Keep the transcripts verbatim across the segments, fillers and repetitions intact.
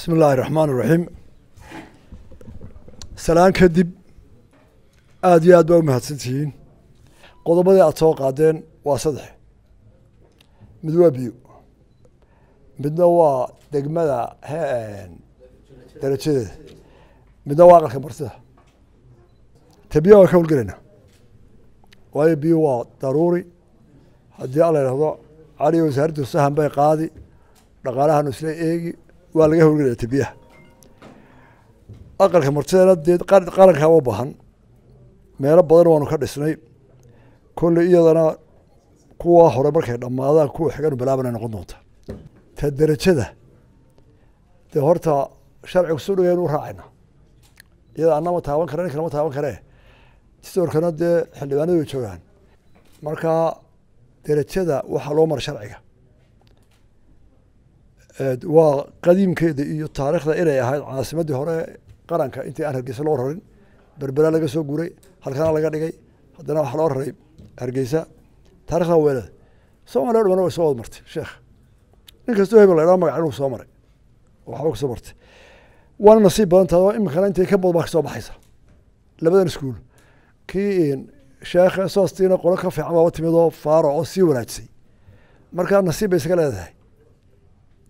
بسم الله الرحمن الرحيم سلام كدب آدي آد ومهتسين قضبة أتوقع عدين وصدح مدوبيو مدوا دقمة هان درجة مدوا على خبرته تبيعه كم القرنة ويبيعه ضروري هدي على الهضاء علي وزهرت السهم بيقاضي رجالها نسلي إيجي والجه القرنة تبيعه أقل خبرته رديت قرد قرد هوا بهن ما رب بدر وانو خد السنين كل إيدنا قوة حرب الخير لما هذا كوه حجر بلابنا نقضنته تدرج هذا تهرتا شرع وسلو ينور راعنا إذا أنا ما تعاون كرنا كنا ما تعاون كراه تستور كنا ده حلوانه ويشوفان مركا درج هذا وحلو مر شرعية وقديم كده التاريخ ده إلى هاي عاصمة دهورة قرن كأنت أهل الجسر الأورين بربلا لجسوا جوري هل كان على جدي هذا حلو رهيب هرجيسة تاريخه ولا سومر ولا ما هو سواد مرت شيخ نكستوه بالله ما يعلو سومر وحوك صبرت وانا نصيب بنت هذا إمكانه أنت يكبر بحساب حيسه لبدأ نسكول كين شيخ أساس تينا قلقه في عماوات مضاف فارع سي ولا تسي مركان نصيب يسكله هذا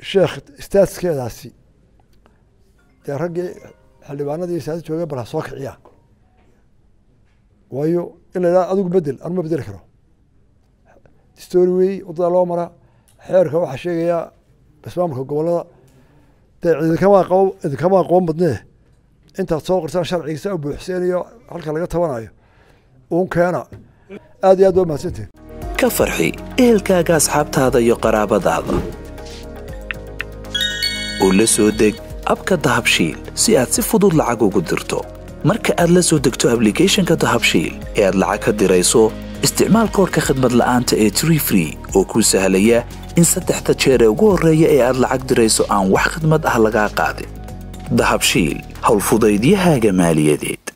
شيخ استاذ كذا هسي ترجع حلوانا دي استاذ شوية براسوك عيا ويو إلا لا أدوك بدل أنا ما بدل كرو تستوروي وطلع لومرة حيرك واحد شيء يا بس ما مخك والله إذا كما قوم إذا كما قوم بدناه أنت تصور إنسان شرعي يساوي أبو حسينية حلقة لقيتها وأنا وممكن أنا آدي أدوم هسنتي كفرحي إلكا أصحابت هذا يقرب ضعضة ولسودك أبكى ذهب شيل سيات سفودو العجو قدرته marka aad la soo degto application-ka dahabshiil ee aad lacag ka dirayso isticmaal koodka khidmad la'aanta ee three free oo kuu sahlaya in saddexda jeer ee ugu horeeya ee aad lacag dirayso aan wax khidmad ah laga qaadin dahabshiil hawl fudaydiyahaaga maaliyadeed.